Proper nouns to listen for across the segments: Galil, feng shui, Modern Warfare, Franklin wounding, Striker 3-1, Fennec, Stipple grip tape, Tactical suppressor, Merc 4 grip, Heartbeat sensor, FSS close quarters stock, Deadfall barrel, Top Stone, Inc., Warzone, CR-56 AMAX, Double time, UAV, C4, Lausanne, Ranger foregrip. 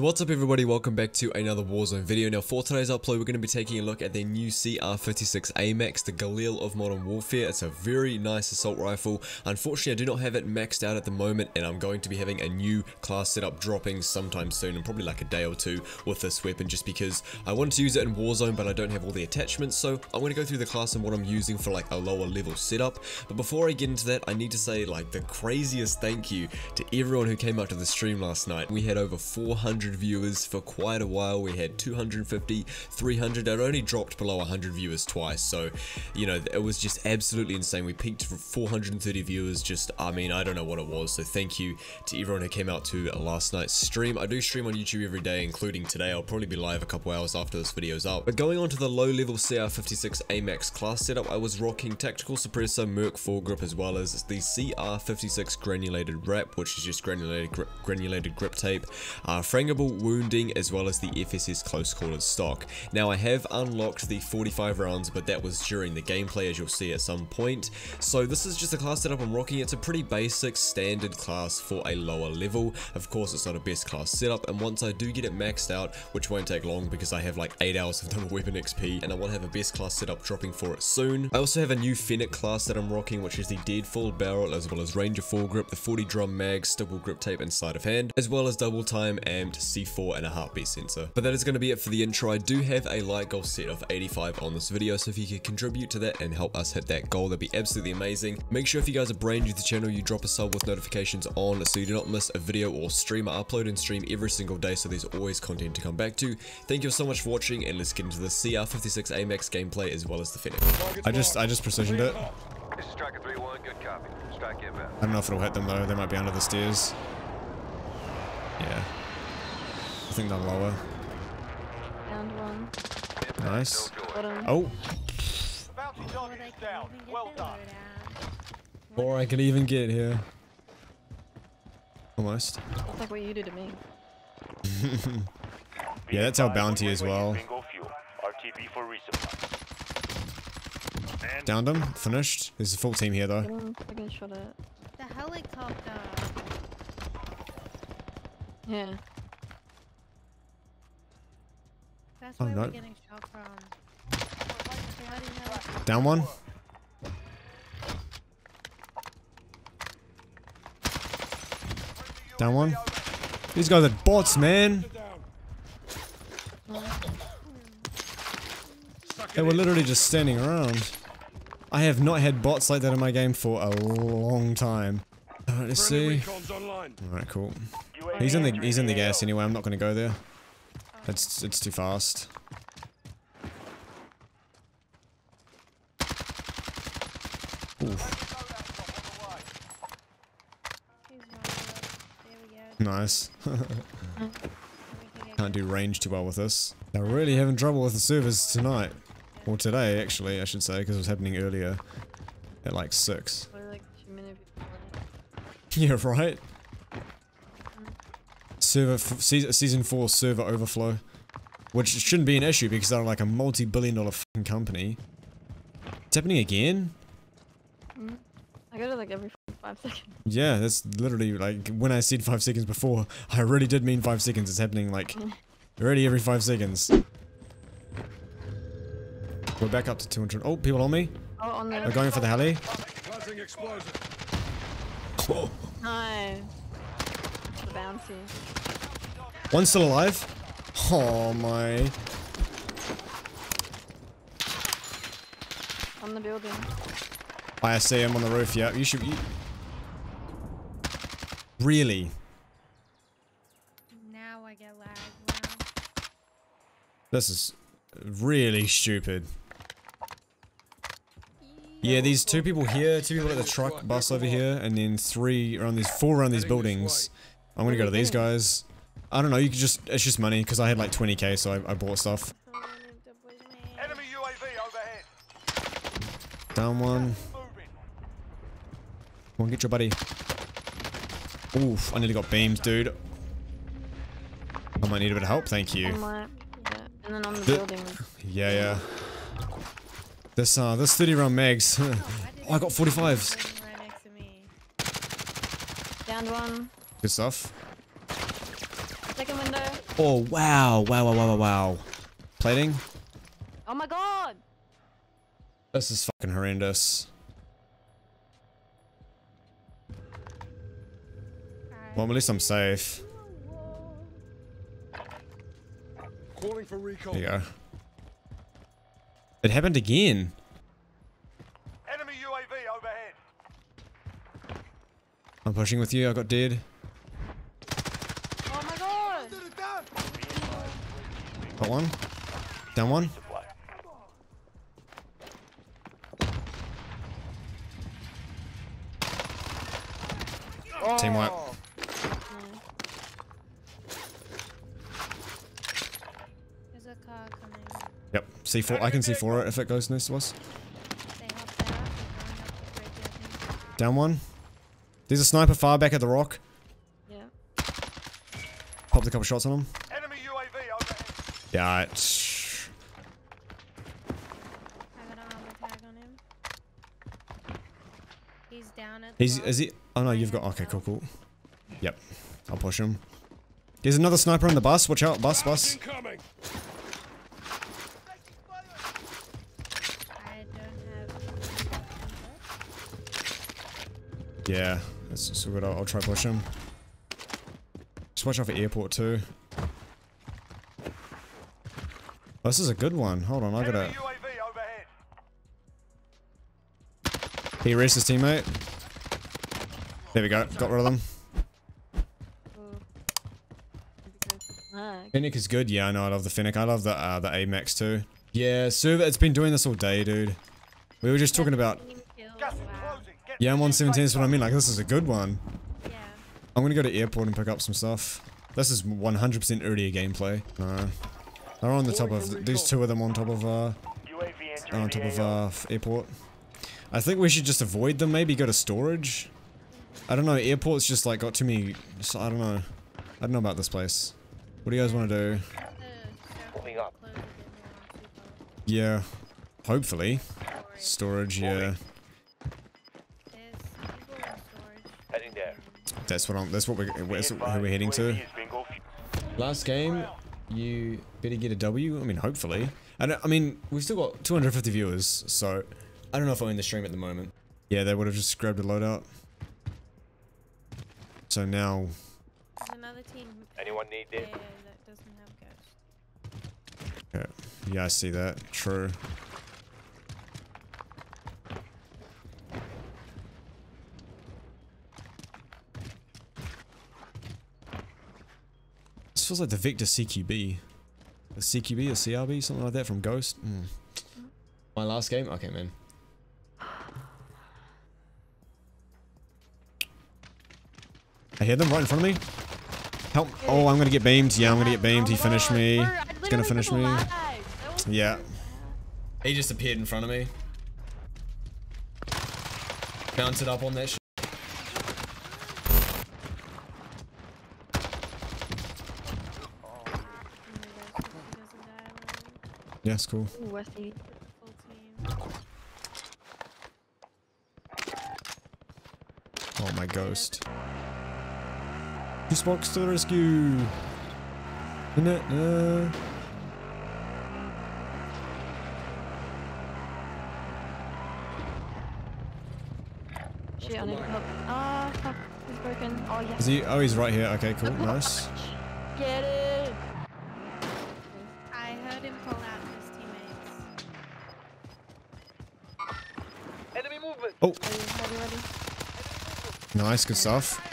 So what's up everybody, welcome back to another Warzone video. Now for today's upload, we're going to be taking a look at the new CR-56 AMAX, the Galil of Modern Warfare. It's a very nice assault rifle. Unfortunately, I do not have it maxed out at the moment, and I'm going to be having a new class setup dropping sometime soon, and probably like a day or two with this weapon, just because I wanted to use it in Warzone, but I don't have all the attachments. So I'm going to go through the class and what I'm using for like a lower level setup. But before I get into that, I need to say like the craziest thank you to everyone who came out to the stream last night. We had over 400 viewers for quite a while. We had 250, 300. It only dropped below 100 viewers twice, so you know, it was just absolutely insane. We peaked for 430 viewers. Just, I mean, I don't know what it was. So thank you to everyone who came out to last night's stream. I do stream on YouTube every day, including today. I'll probably be live a couple hours after this video's up. But going on to the low level CR-56 AMAX class setup, I was rocking Tactical Suppressor, Merc 4 grip, as well as the CR-56 granulated wrap, which is just granulated grip tape, Franklin wounding, as well as the FSS close quarters stock. Now I have unlocked the 45 rounds, but that was during the gameplay, as you'll see at some point. So this is just a class setup I'm rocking. It's a pretty basic standard class for a lower level. Of course, it's not a best class setup, and once I do get it maxed out, which won't take long because I have like 8 hours of double weapon XP, and I want to have a best class setup dropping for it soon. I also have a new Fennec class that I'm rocking, which is the Deadfall barrel, as well as Ranger foregrip, the 40 drum mag, stipple grip tape, and sleight of hand, as well as double time and C4 and a heartbeat sensor. But that is going to be it for the intro. I do have a like goal set of 85 on this video, so if you could contribute to that and help us hit that goal, that'd be absolutely amazing. Make sure if you guys are brand new to the channel, you drop a sub with notifications on so you do not miss a video or stream. I upload and stream every single day, so there's always content to come back to. Thank you so much for watching, and let's get into the CR-56 AMAX gameplay as well as the Fennec. I just precisioned it. This is Striker 3-1, good copy. Strike inbound. I don't know if it'll hit them though. They might be under the stairs. Yeah. I think they're lower. Round one. Nice. Oh. Before I can even get here. Almost. That's like what you did to me. Yeah, that's our bounty as well. Downed him. Finished. There's a full team here though. The helicopter. Yeah. That's where we're getting shot from. Down one. Down one. These guys are bots, man. They were literally just standing around. I have not had bots like that in my game for a long time. Alright, let's see. Alright, cool. He's in the gas anyway, I'm not gonna go there. It's too fast. Oof. Nice. Can't do range too well with this. They're really having trouble with the servers tonight. Or today, actually, I should say, because it was happening earlier. At like 6. Yeah, right? Server season 4 server overflow, which shouldn't be an issue because they're like a multi-billion-dollar fucking company. It's happening again. I go to like every 5 seconds. Yeah, that's literally like when I said 5 seconds before. I really did mean 5 seconds. It's happening like already every 5 seconds. We're back up to 200. Oh, people on me. Oh, on there. We're going for the heli. Oh. No. Bounty. One's still alive. Oh my. On the building. I see him on the roof, yeah. You should be. Really? Now I get lag. Wow. This is really stupid. Yeah, these 2 people here, 2 people at the truck bus over here, and then 3 around these, 4 around these buildings. I'm gonna go to these guys. I don't know, you could just, it's just money, because I had like 20k, so I bought stuff. Enemy UAV overhead. Down one. Come on, get your buddy. Oof, I nearly got beamed, dude. I might need a bit of help, thank you. And then on the building. Yeah, yeah. This 30 round mags. Oh, I got 45s. Right next to me. Down one. Good stuff. Second window. Oh, wow. Wow, wow, wow, wow, wow. Plating? Oh my god! This is fucking horrendous. Well, at least I'm safe. Calling for recall. There you go. It happened again. Enemy UAV overhead. I'm pushing with you. I got dead. Oh my god! Got one. Down one. Team wipe. There's a car coming. Yep, C4. I can C4 it if it goes next to us. Down one. There's a sniper far back at the rock. Yeah. Popped a couple shots on him. Enemy UAV overhead. Yeah. It's... I got an armor tag on him. He's down at the rock. Is he? Oh no, you've got... Okay, cool, cool. Yep. I'll push him. There's another sniper on the bus. Watch out. Bus, bus. I don't have... Yeah. That's so good. I'll try push him. Just watch out for airport too. Oh, this is a good one. Hold on, I gotta... He erased his teammate. There we go, got rid of them. Fennec is good, yeah, I know, I love the Fennec. I love the AMAX too. Yeah, server, it's been doing this all day, dude. We were just talking about... Yeah, I'm on 17, that's what I mean, like, this is a good one. Yeah. I'm gonna go to airport and pick up some stuff. This is 100% earlier gameplay. No. They're on the top of... These two of them on top of airport. I think we should just avoid them, maybe go to storage. I don't know, airport's just like got too many, so I don't know. I don't know about this place. What do you guys want to do? Yeah, hopefully. Storage, yeah. Heading there. That's what I'm, that's who we're heading to. Last game, you better get a W, I mean, hopefully. I mean, we've still got 250 viewers, so I don't know if I own the stream at the moment. Yeah, they would have just grabbed a loadout. So now... There's another team. Anyone need it? Yeah, that doesn't have ghost. Okay. Yeah, I see that. True. This feels like the Victor CQB. The CQB or CRB, something like that from Ghost. Mm. My last game? Okay, man. I hear them right in front of me. Help. Oh, I'm gonna get beamed. Yeah, I'm gonna get beamed. He finished me. He's gonna finish me. Yeah. He just appeared in front of me. Mounted up on that shit. Yeah, it's cool. Oh, my ghost. Box to the rescue. Na-na. Shit, I need help. Ah, fuck. He's broken. Oh, yeah. Is he? Oh, he's right here. Okay, cool. Nice. Get it. I heard him call out to his teammates. Enemy movement. Oh. Are you ready? Nice, good stuff.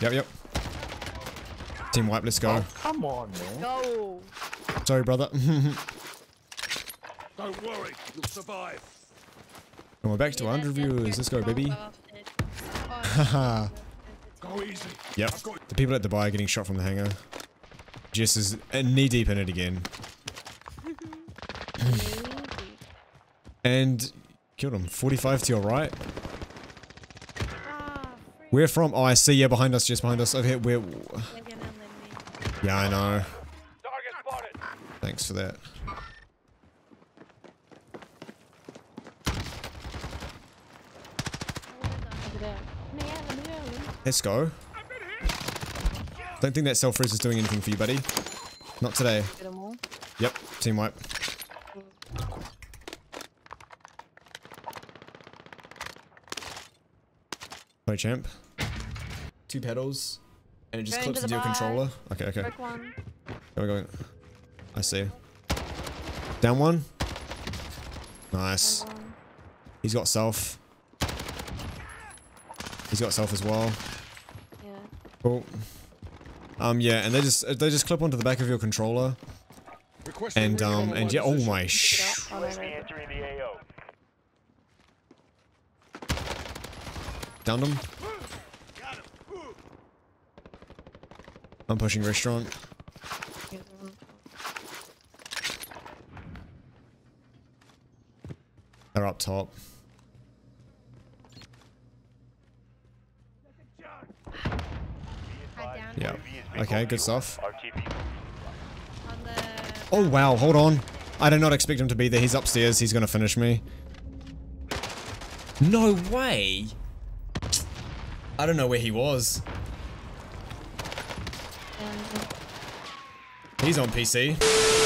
Yep, yep. Team wipe, let's go. Oh, come on, man. No. Sorry, brother. Don't worry, you'll survive. And we're back to 100 viewers. Let's go, baby. Haha. Go easy. Yep. The people at the bar are getting shot from the hangar. Jess is knee deep in it again. And killed him. 45 to your right. Where from? Oh, I see. Yeah, behind us. Just behind us. Over here. Where? Yeah, I know. Thanks for that. Let's go. Don't think that self-res is doing anything for you, buddy. Not today. Get them all? Yep, team wipe. Play champ. Two pedals, and it just clips into your controller. Okay, okay. There we go. I see. Down one. Nice. He's got self. He's got self as well. Yeah. Cool. Yeah, and they just clip onto the back of your controller. And yeah, oh my sh. Downed him. I'm pushing restaurant. They're up top. Yeah. Okay, good stuff. Oh wow, hold on. I did not expect him to be there. He's upstairs. He's gonna finish me. No way! I don't know where he was. He's on PC.